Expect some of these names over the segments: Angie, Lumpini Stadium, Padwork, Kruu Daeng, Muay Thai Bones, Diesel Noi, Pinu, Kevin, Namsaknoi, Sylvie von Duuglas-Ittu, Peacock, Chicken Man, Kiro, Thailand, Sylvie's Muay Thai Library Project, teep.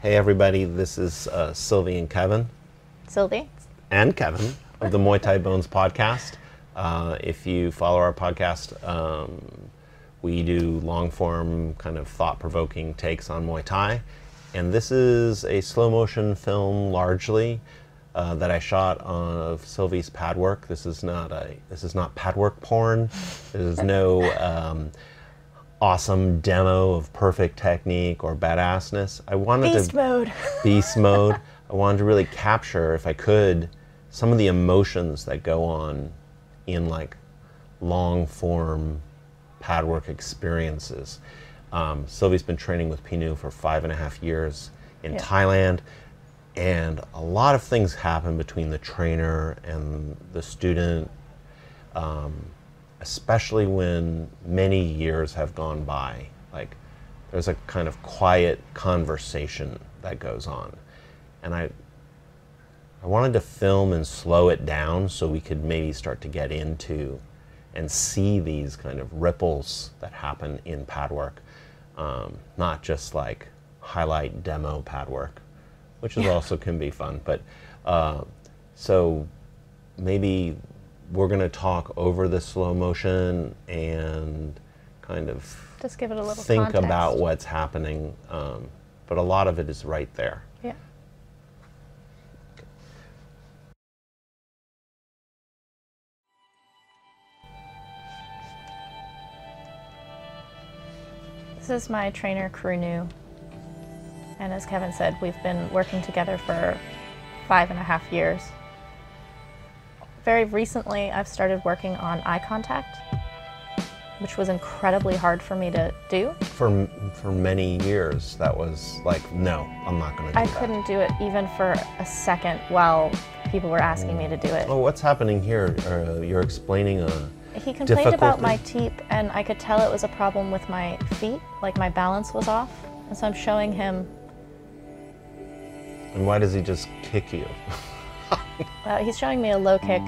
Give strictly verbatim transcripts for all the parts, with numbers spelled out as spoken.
Hey everybody, this is uh, Sylvie and Kevin. Sylvie. And Kevin of the Muay Thai Bones podcast. Uh, if you follow our podcast, um, we do long-form kind of thought-provoking takes on Muay Thai. And this is a slow-motion film largely uh, that I shot of Sylvie's pad work. This is not, a, this is not pad work porn. There's no... Um, awesome demo of perfect technique or badassness. I wanted beast to mode. beast mode. I wanted to really capture, if I could, some of the emotions that go on in like long form pad work experiences. Um, Sylvie's been training with Pinu for five and a half years in yeah. Thailand, and a lot of things happen between the trainer and the student. Um, especially when many years have gone by. Like, there's a kind of quiet conversation that goes on. And I I wanted to film and slow it down so we could maybe start to get into and see these kind of ripples that happen in pad work, um, not just like highlight demo pad work, which is yeah. also can be fun. But uh, so maybe we're going to talk over the slow motion and kind of just give it a little think context. About what's happening. Um, but a lot of it is right there. Yeah. This is my trainer, Kruu. And as Kevin said, we've been working together for five and a half years. Very recently, I've started working on eye contact, which was incredibly hard for me to do. For for many years, that was like, no, I'm not going to do I that. I couldn't do it even for a second while people were asking me to do it. Oh, what's happening here? Uh, you're explaining a He complained difficulty. about my teep, and I could tell it was a problem with my feet, like my balance was off, and so I'm showing him. And why does he just kick you? Uh, he's showing me a low kick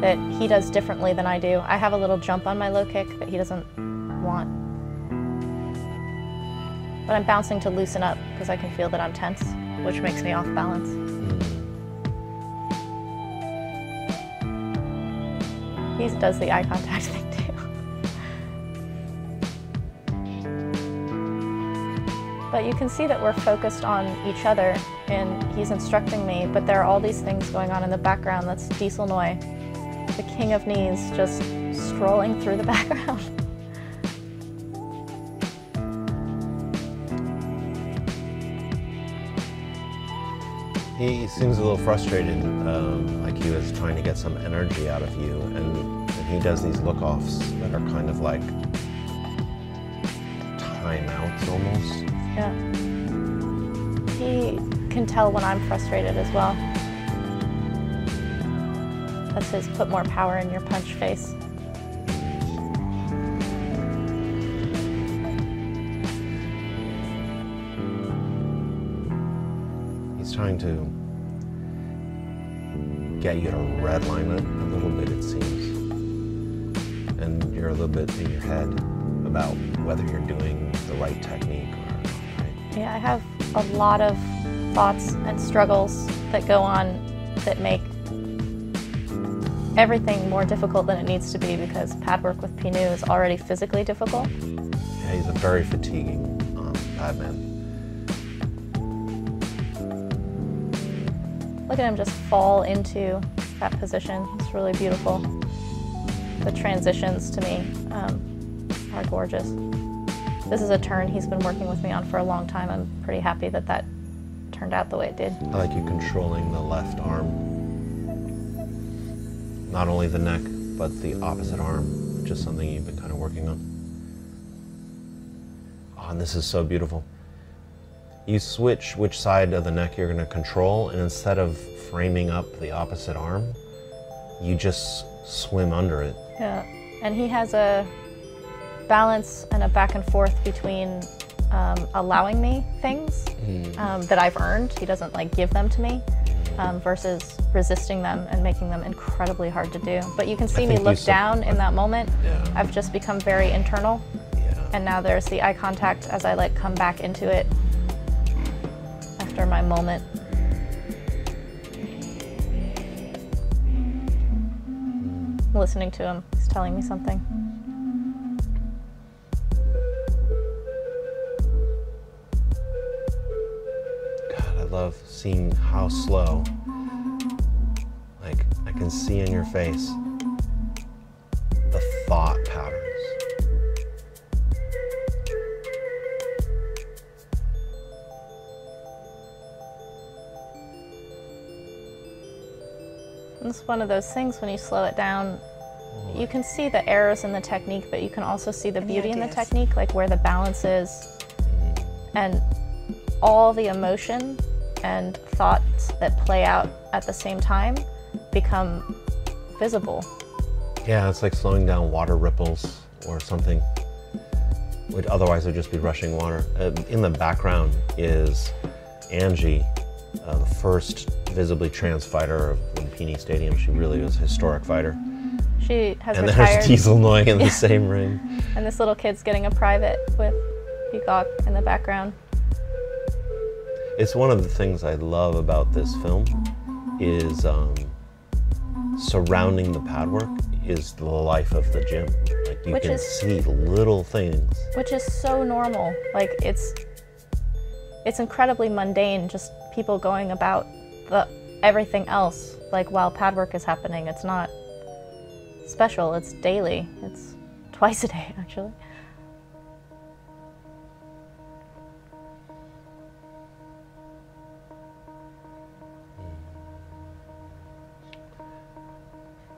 that he does differently than I do. I have a little jump on my low kick that he doesn't want. But I'm bouncing to loosen up because I can feel that I'm tense, which makes me off balance. He does the eye contact thing too. But you can see that we're focused on each other, and he's instructing me, but there are all these things going on in the background. That's Diesel Noi, the king of knees, just strolling through the background. He seems a little frustrated, um, like he was trying to get some energy out of you, and, and he does these look-offs that are kind of like timeouts almost. Yeah. He can tell when I'm frustrated as well. That's his put more power in your punch face. He's trying to get you to redline it a little bit, it seems. And you're a little bit in your head about whether you're doing the right technique or not. Right? Yeah, I have a lot of thoughts and struggles that go on that make everything more difficult than it needs to be, because pad work with Pinu is already physically difficult. Yeah, he's a very fatiguing um, pad man. Look at him just fall into that position. It's really beautiful. The transitions to me um, are gorgeous. This is a turn he's been working with me on for a long time. I'm pretty happy that that turned out the way it did. I like you controlling the left arm. Not only the neck, but the opposite arm, which is something you've been kind of working on. Oh, and this is so beautiful. You switch which side of the neck you're going to control, and instead of framing up the opposite arm, you just swim under it. Yeah, and he has a balance and a back and forth between um, allowing me things um, that I've earned, he doesn't like give them to me, um, versus resisting them and making them incredibly hard to do. But you can see me look down in that moment. Yeah. I've just become very internal, yeah. and now there's the eye contact as I like come back into it. after my moment. Listening to him, he's telling me something. God, I love seeing how slow, like, I can see in your face the thought patterns. It's one of those things when you slow it down, you can see the errors in the technique, but you can also see the beauty in the technique, like where the balance is and all the emotion and thoughts that play out at the same time become visible. Yeah, it's like slowing down water ripples or something. Would otherwise would just be rushing water. Uh, in the background is Angie, uh, the first visibly trans fighter of Lumpini Stadium. She really was a historic fighter. She has and retired. And there's Diesel Noi in the same ring. And this little kid's getting a private with Peacock in the background. It's one of the things I love about this film is um, surrounding the pad work is the life of the gym. Like you which can is, see little things. Which is so normal. Like it's, it's incredibly mundane, just people going about the everything else. Like while pad work is happening, it's not special, it's daily. It's twice a day, actually.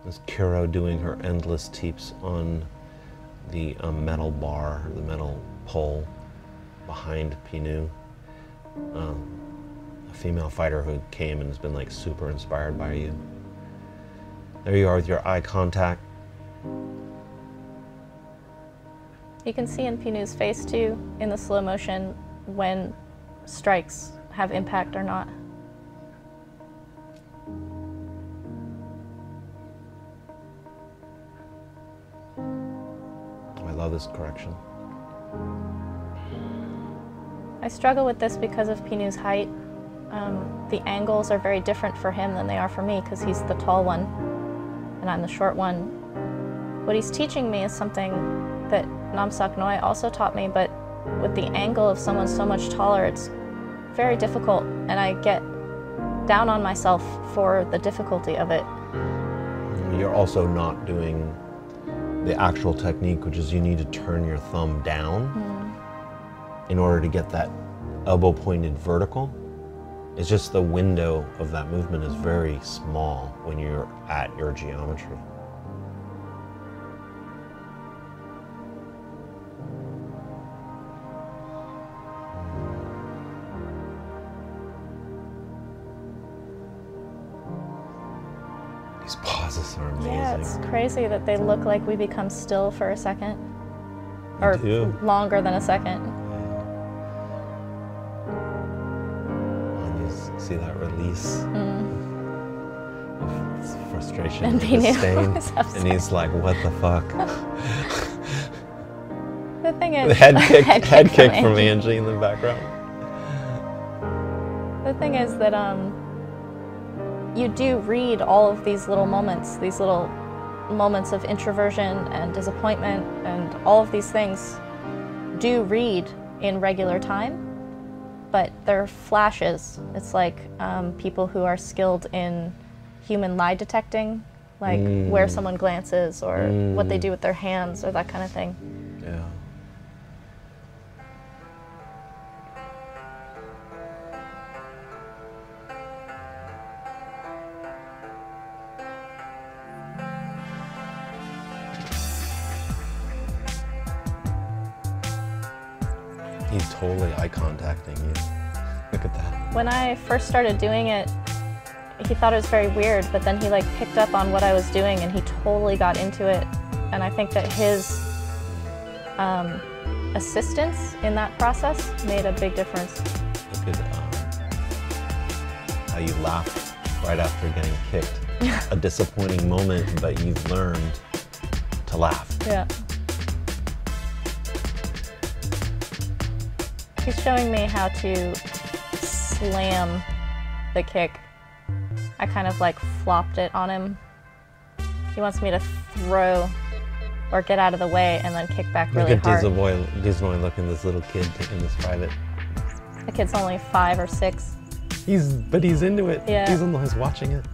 There's Kiro doing her endless teeps on the um, metal bar, the metal pole behind Pinu. Um, a female fighter who came and has been like super inspired by you. There you are with your eye contact. You can see in Pinu's face too, in the slow motion, when strikes have impact or not. I love this correction. I struggle with this because of Pinu's height. Um, the angles are very different for him than they are for me because he's the tall one and I'm the short one. What he's teaching me is something that Namsaknoi also taught me, but with the angle of someone so much taller, it's very difficult, and I get down on myself for the difficulty of it. You're also not doing the actual technique, which is you need to turn your thumb down mm. in order to get that elbow pointed vertical. It's just the window of that movement is very small when you're at your geometry. Yeah, it's crazy that they look like we become still for a second, you or do. longer than a second. And you see that release mm. of frustration and, and disdain, and he's like, "What the fuck?" The thing is, the head kick, head, head kick from, from Angie. Angie in the background. The thing is that um. you do read all of these little moments, these little moments of introversion and disappointment and all of these things do read in regular time, but they're flashes. It's like um, people who are skilled in human lie detecting, like mm. where someone glances or mm. what they do with their hands or that kind of thing. Yeah. He's totally eye contacting you. Look at that. When I first started doing it, he thought it was very weird, but then he like picked up on what I was doing and he totally got into it. And I think that his um, assistance in that process made a big difference. Look at um, how you laughed right after getting kicked. A disappointing moment, but you've learned to laugh. Yeah. He's showing me how to slam the kick. I kind of like flopped it on him. He wants me to throw or get out of the way and then kick back really hard. Look at Diesel Noi looking at this little kid in this private. The kid's only five or six. He's, but he's into it. Yeah. Diesel Noi's watching it.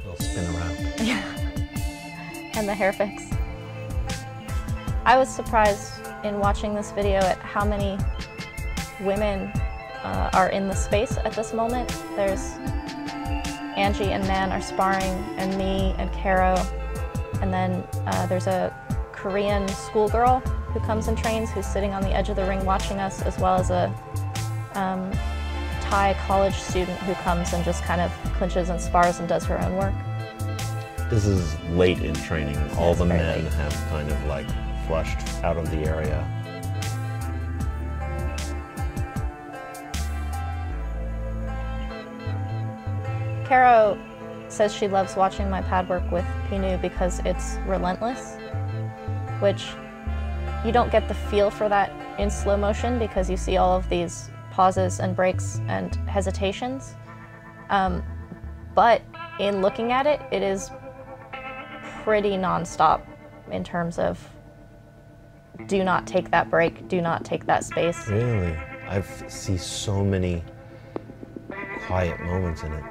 It'll spin around. Yeah. And the hair fix. I was surprised in watching this video at how many women uh, are in the space at this moment. There's Angie and Nan are sparring, and me and Kiro, and then uh, there's a Korean schoolgirl who comes and trains, who's sitting on the edge of the ring watching us, as well as a um, Thai college student who comes and just kind of clinches and spars and does her own work. This is late in training. All it's the men late. have kind of like flushed out of the area. Kiro says she loves watching my pad work with Pinu because it's relentless, which you don't get the feel for that in slow motion because you see all of these pauses and breaks and hesitations. Um, but in looking at it, it is pretty nonstop in terms of do not take that break, do not take that space. Really? I've seen so many quiet moments in it.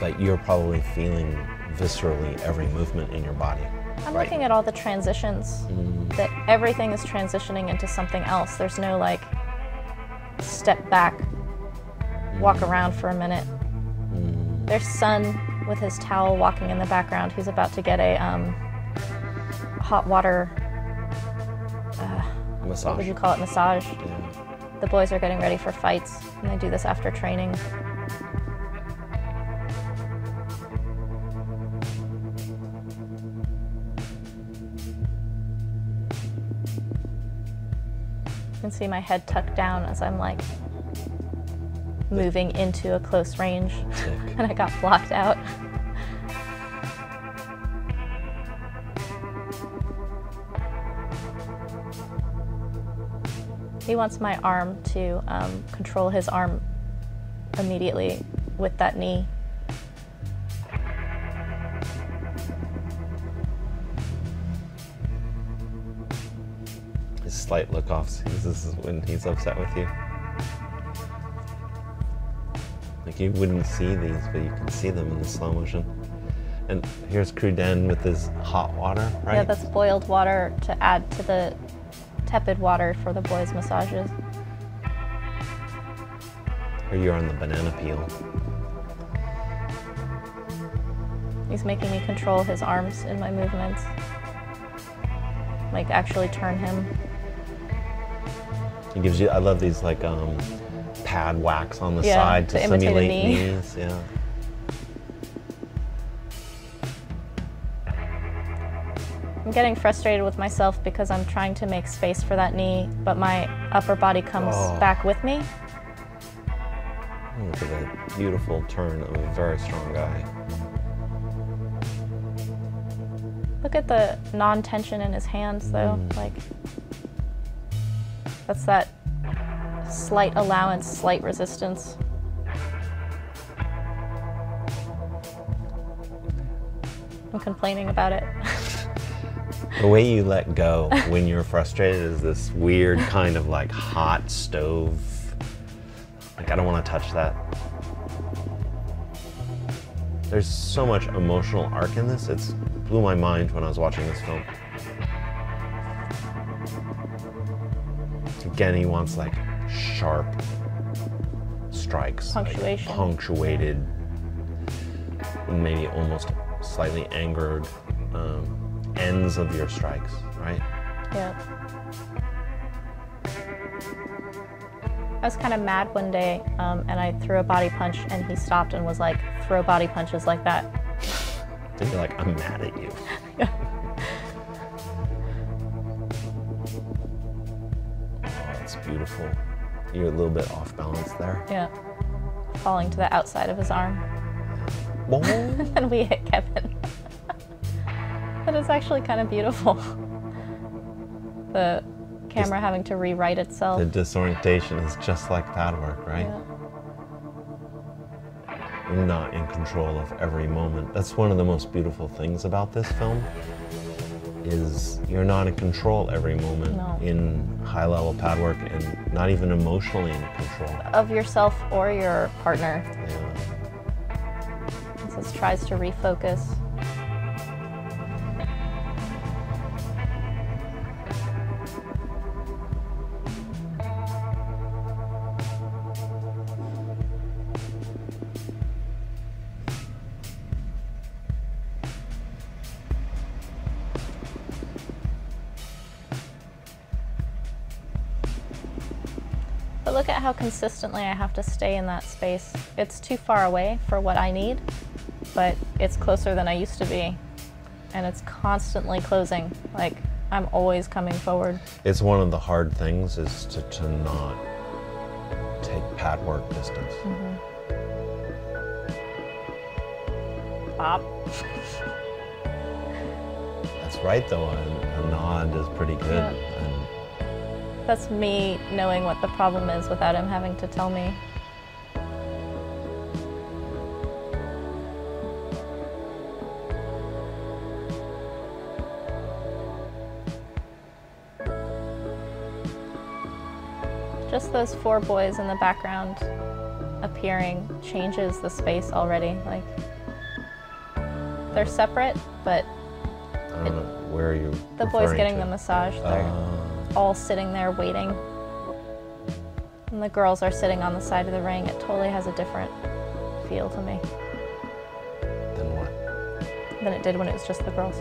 Like you're probably feeling viscerally every movement in your body. I'm right? looking at all the transitions, mm. that everything is transitioning into something else. There's no like step back, mm. walk around for a minute. Mm. There's Sun with his towel walking in the background. He's about to get a um, hot water, uh, massage. What would you call it, massage? Yeah. The boys are getting ready for fights, and they do this after training. You can see my head tucked down as I'm like moving into a close range, and I got blocked out. He wants my arm to um, control his arm immediately with that knee. Slight look offs. This is when he's upset with you. Like you wouldn't see these, but you can see them in the slow motion. And here's Kruu Daeng with his hot water, right? Yeah, that's boiled water to add to the tepid water for the boys' massages. Or you're on the banana peel. He's making me control his arms in my movements. Like actually turn him. He gives you, I love these like um, pad whacks on the yeah, side to, to simulate knee. knees. Yeah. I'm getting frustrated with myself because I'm trying to make space for that knee, but my upper body comes oh. back with me. Look at that beautiful turn of a very strong guy. Look at the non-tension in his hands though. Mm. Like. That's that slight allowance, slight resistance. I'm complaining about it. The way you let go when you're frustrated is this weird kind of like hot stove. Like, I don't want to touch that. There's so much emotional arc in this. It's blew my mind when I was watching this film. Again, he wants like sharp strikes, punctuation. Like, punctuated, maybe almost slightly angered um, ends of your strikes, right? Yeah. I was kind of mad one day, um, and I threw a body punch, and he stopped and was like, "Throw body punches like that." Then you're like, "I'm mad at you." Yeah. Beautiful. You're a little bit off balance there. Yeah. Falling to the outside of his arm. And we hit Kevin. The But it's actually kind of beautiful. The camera just having to rewrite itself. The disorientation is just like pad work, right? Yeah. You're not in control of every moment. That's one of the most beautiful things about this film, is you're not in control every moment no. in high-level pad work, and not even emotionally in control. Of yourself or your partner. Yeah. This is, tries to refocus. But look at how consistently I have to stay in that space. It's too far away for what I need, but it's closer than I used to be. And it's constantly closing. Like, I'm always coming forward. It's one of the hard things is to, to not take pad work distance. Mm-hmm. Bop. That's right, though. A, a nod is pretty good. Yeah. And that's me knowing what the problem is without him having to tell me. Just those four boys in the background appearing changes the space already. Like, they're separate, but I don't it, know. Where are you? The boys getting to? the massage. They're, uh... all sitting there waiting. And the girls are sitting on the side of the ring. It totally has a different feel to me. Than what? Than it did when it was just the girls.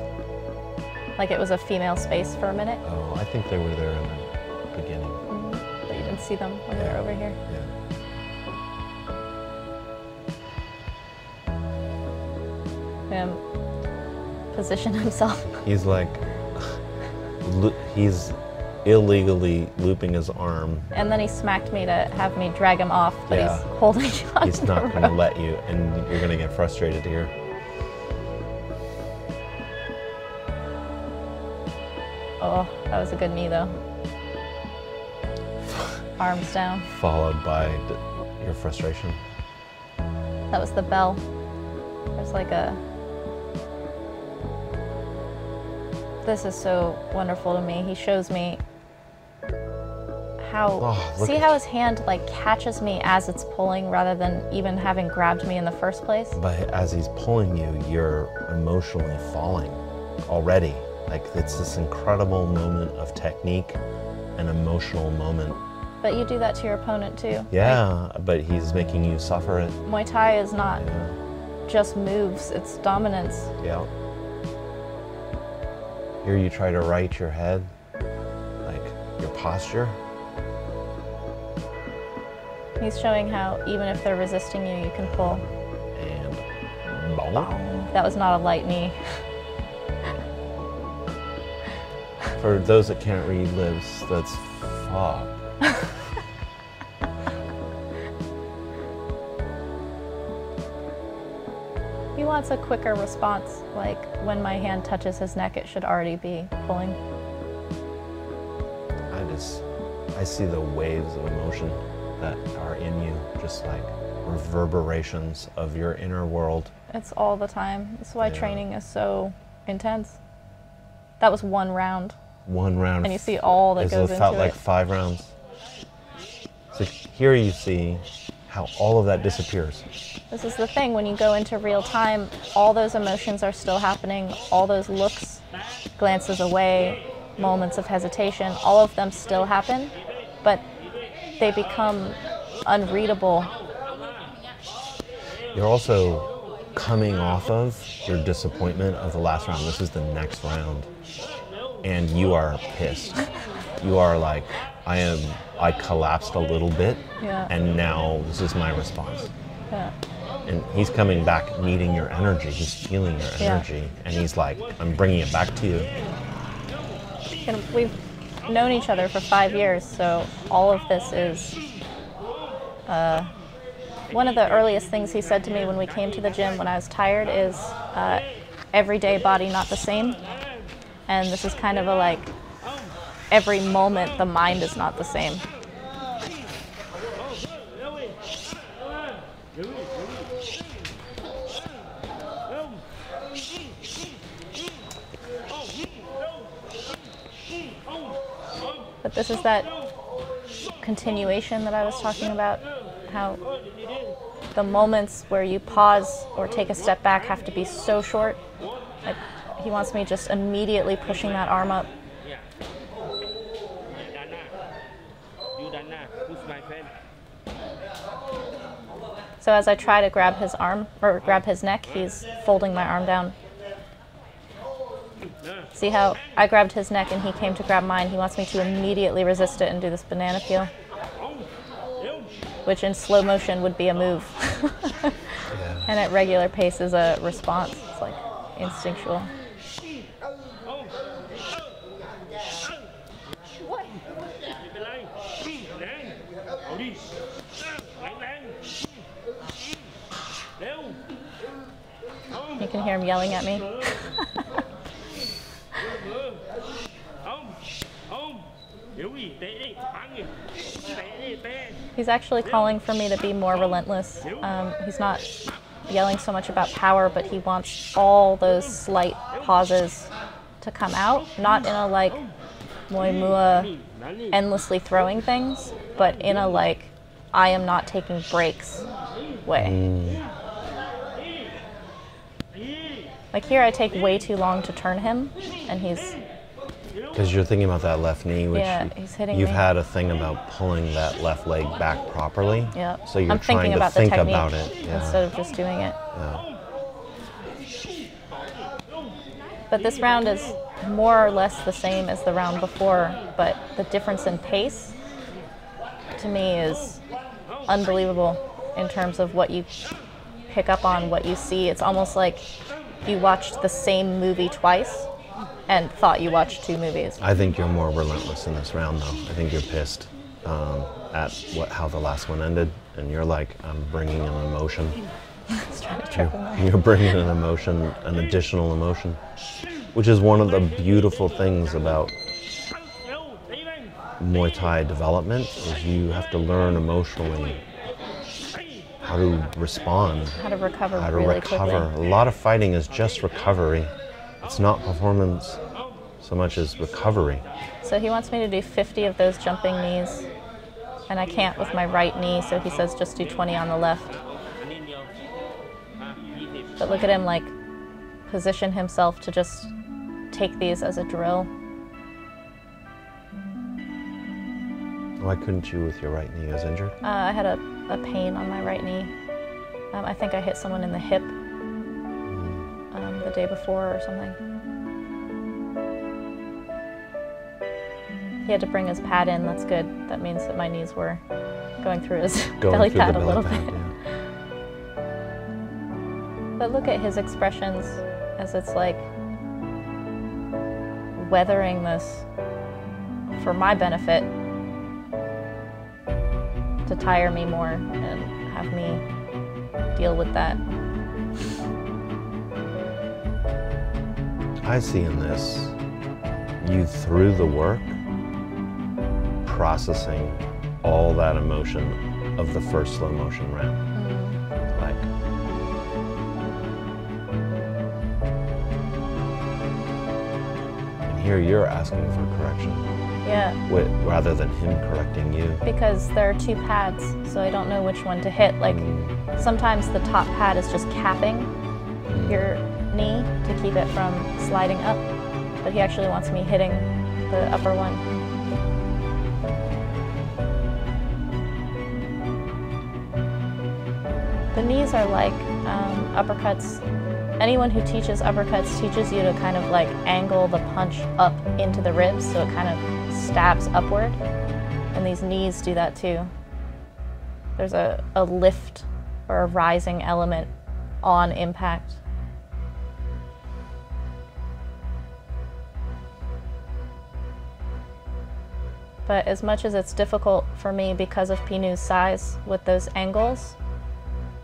Like it was a female space for a minute. Oh, I think they were there in the beginning. Mm-hmm. But you didn't see them when yeah. they were over here. Yeah. Um, position himself. He's like, he's illegally looping his arm. And then he smacked me to have me drag him off, but yeah. he's holding you on He's not going to let you, and you're going to get frustrated here. Oh, that was a good knee, though. Arms down. Followed by the, your frustration. That was the bell. There's like a... This is so wonderful to me. He shows me how, oh, see how his hand like catches me as it's pulling rather than even having grabbed me in the first place? But as he's pulling you, you're emotionally falling already. Like it's this incredible moment of technique, an emotional moment. But you do that to your opponent too. Yeah, right? But he's making you suffer it. Muay Thai is not yeah. just moves, it's dominance. Yeah. Here you try to right your head, like your posture. He's showing how even if they're resisting you, you can pull. And boom. That was not a light knee. For those that can't read lips, that's fog. He wants a quicker response, like when my hand touches his neck, it should already be pulling. I just, I see the waves of emotion that are in you, just like reverberations of your inner world. It's all the time. That's why yeah. training is so intense. That was one round. One round. And you see all that goes into it. It felt like five rounds. So here you see how all of that disappears. This is the thing, when you go into real time, all those emotions are still happening, all those looks, glances away, moments of hesitation, all of them still happen, but they become unreadable. You're also coming off of your disappointment of the last round. This is the next round, and you are pissed. You are like, I am, I collapsed a little bit, yeah. and now this is my response. Yeah. And he's coming back needing your energy, he's feeling your energy, yeah. and he's like, I'm bringing it back to you. And we've known each other for five years, so all of this is... Uh, one of the earliest things he said to me when we came to the gym when I was tired is, uh, every day body not the same. And this is kind of a like, every moment the mind is not the same. But this is that continuation that I was talking about, how the moments where you pause or take a step back have to be so short. Like, he wants me just immediately pushing that arm up. So as I try to grab his arm, or grab his neck, he's folding my arm down. See how I grabbed his neck and he came to grab mine. He wants me to immediately resist it and do this banana peel, which in slow motion would be a move. Yeah. And at regular pace is a response. It's like instinctual. You can hear him yelling at me. He's actually calling for me to be more relentless. Um, he's not yelling so much about power, but he wants all those slight pauses to come out, not in a like moi mua endlessly throwing things, but in a like I am not taking breaks way. Mm. Like here I take way too long to turn him, and he's... Because you're thinking about that left knee, which yeah, he's hitting you've me. had a thing about pulling that left leg back properly. Yeah. So you're I'm trying to think technique about it. Yeah. Instead of just doing it. Yeah. But this round is more or less the same as the round before, but the difference in pace to me is unbelievable in terms of what you pick up on, what you see. It's almost like you watched the same movie twice and thought you watched two movies. I think you're more relentless in this round, though. I think you're pissed um, at what how the last one ended, and you're like, I'm bringing an emotion. Let's try to trip him up. You're bringing an emotion, an additional emotion, which is one of the beautiful things about Muay Thai development, is you have to learn emotionally how to respond, how to recover, how to really recover. Quickly. A lot of fighting is just recovery. It's not performance so much as recovery. So he wants me to do fifty of those jumping knees, and I can't with my right knee, so he says just do twenty on the left. But look at him like position himself to just take these as a drill. Why couldn't you with your right knee? I was injured? Uh, I had a, a pain on my right knee. Um, I think I hit someone in the hip um, the day before or something. He had to bring his pad in. That's good. That means that my knees were going through his going belly through pad the belly a little pad, bit. Yeah. But look at his expressions as it's like weathering this for my benefit, to tire me more and have me deal with that. I see in this, you through the work, processing all that emotion of the first slow motion round. Mm-hmm. Like, and here you're asking for correction. Yeah. With, rather than him correcting you. Because there are two pads, so I don't know which one to hit. Like, mm. sometimes the top pad is just capping mm. your knee to keep it from sliding up, but he actually wants me hitting the upper one. The knees are like um, uppercuts. Anyone who teaches uppercuts teaches you to kind of like angle the punch up into the ribs so it kind of stabs upward. And these knees do that too. There's a, a lift or a rising element on impact. But as much as it's difficult for me because of Pinu's size with those angles,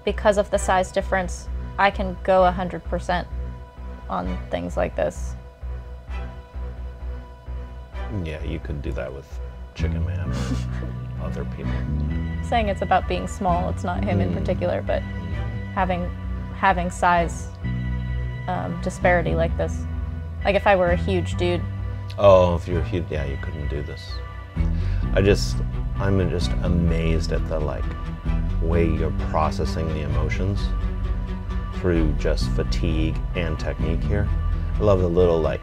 because of the size difference, I can go one hundred percent on things like this. Yeah, you could do that with Chicken Man or other people. Saying it's about being small, it's not him mm. in particular, but having having size um, disparity like this. Like if I were a huge dude. Oh, if you're huge, yeah, you couldn't do this. I just, I'm just amazed at the like way you're processing the emotions through just fatigue and technique here. I love the little like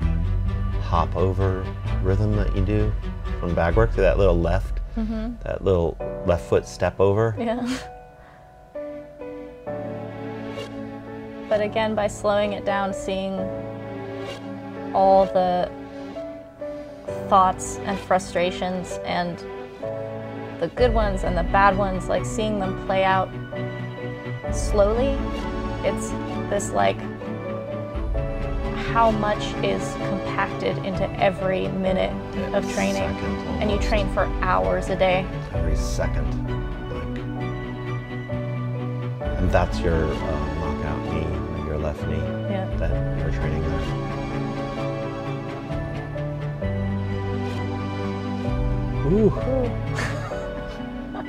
hop over rhythm that you do from bag work to that little left, mm-hmm. that little left foot step over. Yeah. But again, by slowing it down, seeing all the thoughts and frustrations and the good ones and the bad ones, like seeing them play out slowly, it's this like how much is compacted into every minute every of training. And you train for hours a day. Every second. Like, and that's your um, knockout knee, like your left knee yeah. that you're training there.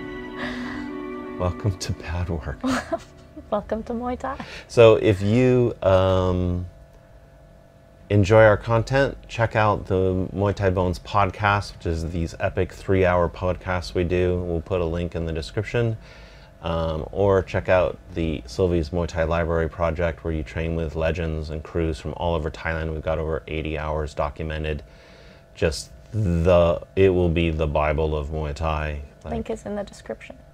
Ooh. Welcome to pad work. Welcome to Muay Thai. So if you um, enjoy our content, check out the Muay Thai Bones podcast, which is these epic three-hour podcasts we do. We'll put a link in the description. Um, or check out the Sylvie's Muay Thai Library Project, where you train with legends and crews from all over Thailand. We've got over eighty hours documented. Just the, it will be the Bible of Muay Thai. Like, link is in the description.